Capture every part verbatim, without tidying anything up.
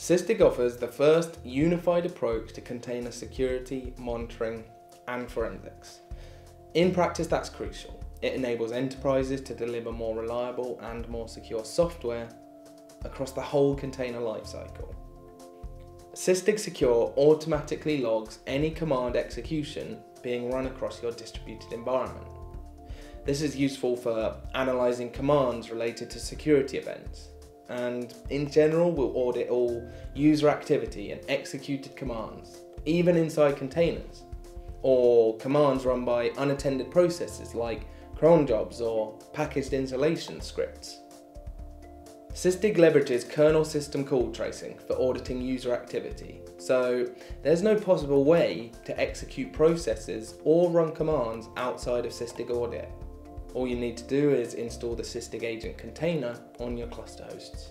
Sysdig offers the first unified approach to container security, monitoring, and forensics. In practice, that's crucial. It enables enterprises to deliver more reliable and more secure software across the whole container lifecycle. Sysdig Secure automatically logs any command execution being run across your distributed environment. This is useful for analyzing commands related to security events, and in general will audit all user activity and executed commands, even inside containers, or commands run by unattended processes like cron jobs or packaged installation scripts. Sysdig leverages kernel system call tracing for auditing user activity, so there's no possible way to execute processes or run commands outside of Sysdig audit. All you need to do is install the Sysdig agent container on your cluster hosts.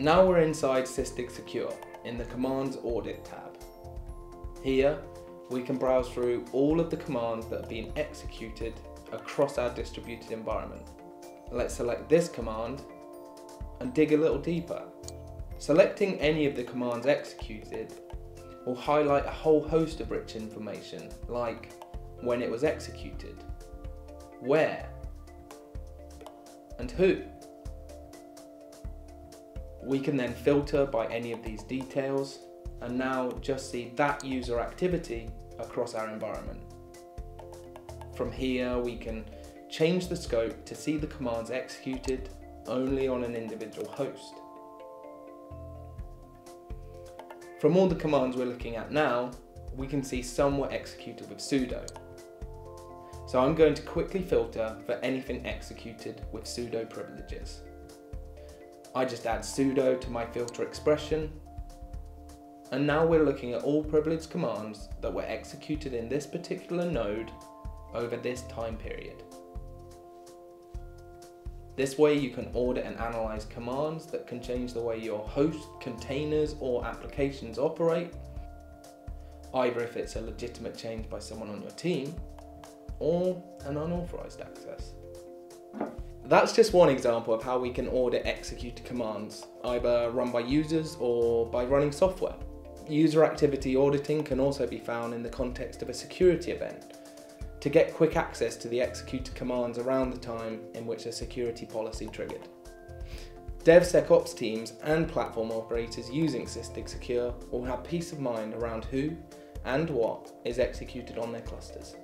Now we're inside Sysdig Secure in the Commands Audit tab. Here, we can browse through all of the commands that have been executed across our distributed environment. Let's select this command and dig a little deeper. Selecting any of the commands executed will highlight a whole host of rich information, like when it was executed, where, and who. We can then filter by any of these details and now just see that user activity across our environment. From here, we can change the scope to see the commands executed only on an individual host. From all the commands we're looking at now, we can see some were executed with sudo. So I'm going to quickly filter for anything executed with sudo privileges. I just add sudo to my filter expression, and now we're looking at all privileged commands that were executed in this particular node over this time period. This way you can audit and analyze commands that can change the way your host, containers, or applications operate, either if it's a legitimate change by someone on your team or an unauthorized access. That's just one example of how we can audit executed commands, either run by users or by running software. User activity auditing can also be found in the context of a security event, to get quick access to the executed commands around the time in which a security policy triggered. DevSecOps teams and platform operators using Sysdig Secure will have peace of mind around who and what is executed on their clusters.